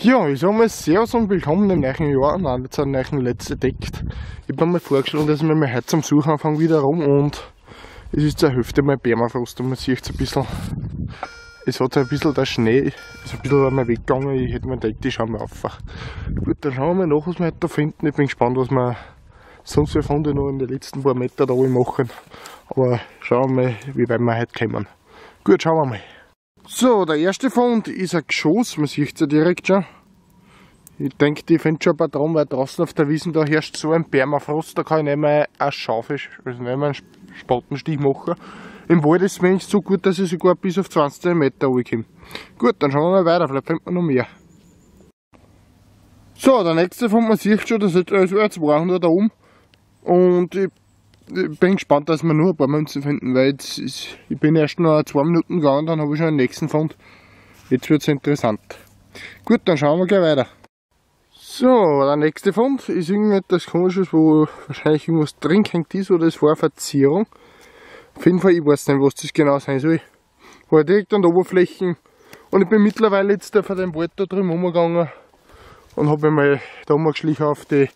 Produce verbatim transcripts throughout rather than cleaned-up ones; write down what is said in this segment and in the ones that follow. Ja, ich sage mal Servus und willkommen im neuen Jahr, nein, jetzt im neuen letzten Detekt. Ich habe mir mal vorgeschlagen, dass wir mal heute zum Suchanfang wieder rum und es ist zur Hälfte mal Permafrost und man sieht es ein bisschen, es hat so ein bisschen der Schnee, ist ein bisschen einmal weggegangen, ich hätte mir gedacht, ich schaue mal auf. Gut, dann schauen wir mal nach, was wir heute da finden, ich bin gespannt, was wir sonst für Funde noch in den letzten paar Metern da machen, aber schauen wir mal, wie weit wir heute kommen. Gut, schauen wir mal. So, der erste Fund ist ein Geschoss, man sieht es ja direkt schon. Ich denke, ich finde schon ein paar dran, weil draußen auf der Wiesen da herrscht so ein Permafrost, da kann ich nicht mehr eine Schaufel, also nicht mehr einen Spatenstich machen. Im Wald ist es wenigstens so gut, dass ich sogar bis auf zwanzig Zentimeter runterkomme. Gut, dann schauen wir mal weiter, vielleicht finden wir noch mehr. So, der nächste Fund, man sieht schon, das ist ein zweihundert da oben. Und ich Ich bin gespannt, dass wir nur ein paar Münzen finden, weil jetzt ist, ich bin erst noch zwei Minuten gegangen, dann habe ich schon einen nächsten Fund. Jetzt wird es interessant. Gut, dann schauen wir gleich weiter. So, der nächste Fund ist irgendetwas Komisches, wo wahrscheinlich irgendwas drin hängt ist oder es war eine Verzierung. Auf jeden Fall, ich weiß nicht, was das genau sein soll. War direkt an der Oberfläche und ich bin mittlerweile jetzt von dem Wald da drüben rumgegangen und habe mal da rumgeschlichen auf die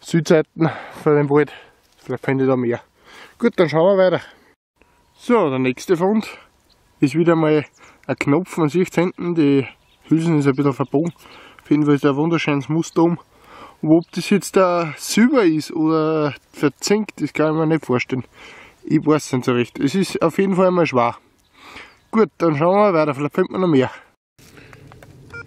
Südseiten von dem Wald. Vielleicht finde ich da mehr. Gut, dann schauen wir weiter. So, der nächste Fund ist wieder mal ein Knopf von sechzehn. Die Hülsen ist ein bisschen verbogen. Auf jeden Fall ist da ein wunderschönes Muster um. Und ob das jetzt da Silber ist oder verzinkt, das kann ich mir nicht vorstellen. Ich weiß nicht so recht. Es ist auf jeden Fall mal schwer. Gut, dann schauen wir weiter. Vielleicht finden wir noch mehr.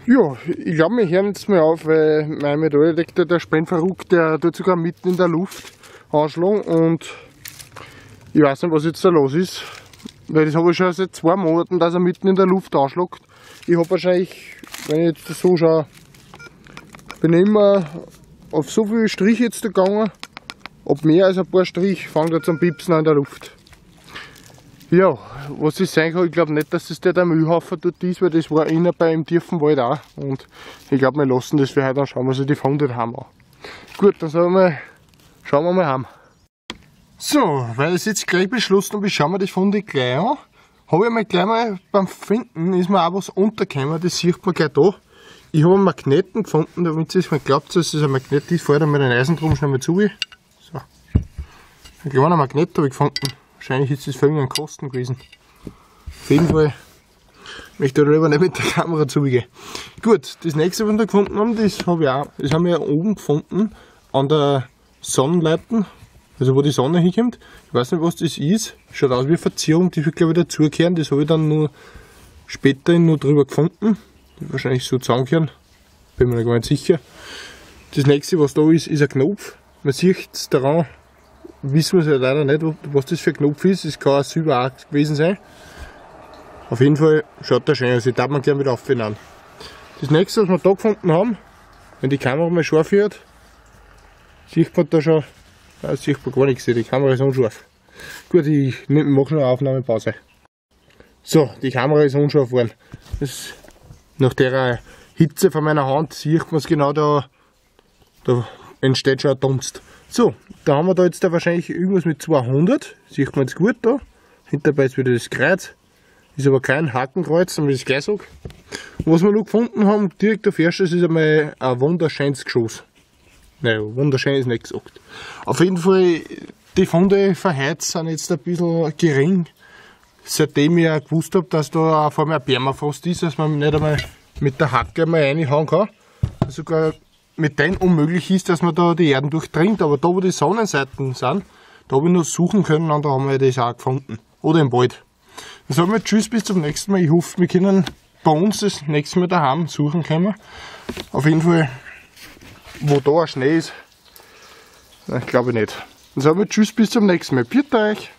Ja, ich glaube, wir hören jetzt mal auf, weil mein Metalldetektor, der spinnt verrückt, der tut sogar mitten in der Luft anschlagen und ich weiß nicht, was jetzt da los ist, weil das habe ich schon seit zwei Monaten, dass er mitten in der Luft anschlägt. Ich habe wahrscheinlich, wenn ich jetzt so schaue, bin ich immer auf so viele Striche jetzt gegangen, ob mehr als ein paar Striche fangen da zum Piepsen an in der Luft. Ja, was das sein kann, ich glaube nicht, dass das der, der Müllhaufen dort ist, weil das war innen beim tiefen Wald auch und ich glaube, wir lassen das für heute, dann schauen wir uns die Funde haben an. Gut, dann sagen wir Schauen wir mal heim. So, weil es jetzt gleich beschlossen habe, schauen wir die Funde gleich an. Habe ich mir gleich mal beim Finden, ist mir auch was untergekommen, das sieht man gleich da. Ich habe einen Magneten gefunden, damit ihr es mir glaubt, dass es ein Magnet ist, fahre ich mir den Eisen drum schnell mal zu. So. Einen kleinen Magnet habe ich gefunden. Wahrscheinlich ist das für irgendeinen Kosten gewesen. Auf jeden Fall möchte ich darüber nicht mit der Kamera zugehen. Gut, das nächste, was wir gefunden haben, das habe ich auch, das haben wir oben gefunden, an der Sonnenleiten, also wo die Sonne hinkommt. Ich weiß nicht, was das ist. Schaut aus wie eine Verzierung, die wird glaube ich dazugehören. Das habe ich dann nur später nur drüber gefunden. Die wahrscheinlich so zusammengehören. Bin mir gar nicht sicher. Das nächste, was da ist, ist ein Knopf. Man sieht es daran, wissen wir es ja leider nicht, was das für ein Knopf ist. Es kann auch Silber auch gewesen sein. Auf jeden Fall schaut das schön aus. Ich darf man gleich wieder aufnehmen. Das nächste, was wir da gefunden haben, wenn die Kamera mal scharf wird, sieht man da schon, nein, sieht man gar nichts, die Kamera ist unscharf. Gut, ich mache noch eine Aufnahmepause. So, die Kamera ist unscharf geworden. Das, nach der Hitze von meiner Hand sieht man es genau da, da entsteht schon ein Dunst. So, da haben wir da jetzt da wahrscheinlich irgendwas mit zweihundert, sieht man jetzt gut da. Hinterbei ist wieder das Kreuz, ist aber kein Hakenkreuz, damit ich es gleich sage. Was wir noch gefunden haben, direkt auf erstes, ist einmal ein wunderschönes Geschoss. Naja, wunderschön ist nicht gesagt. Auf jeden Fall, die Funde von heute sind jetzt ein bisschen gering, seitdem ich auch gewusst habe, dass da vor allem ein Permafrost ist, dass man nicht einmal mit der Hacke einmal reinhauen kann. Sogar mit denen unmöglich ist, dass man da die Erden durchdringt, aber da wo die Sonnenseiten sind, da habe ich noch suchen können und da haben wir das auch gefunden. Oder im Wald. Dann sagen wir tschüss, bis zum nächsten Mal. Ich hoffe, wir können bei uns das nächste Mal daheim suchen können. Auf jeden Fall, wo da Schnee ist, glaube ich nicht. Dann sagen wir tschüss, bis zum nächsten Mal. Bitte euch!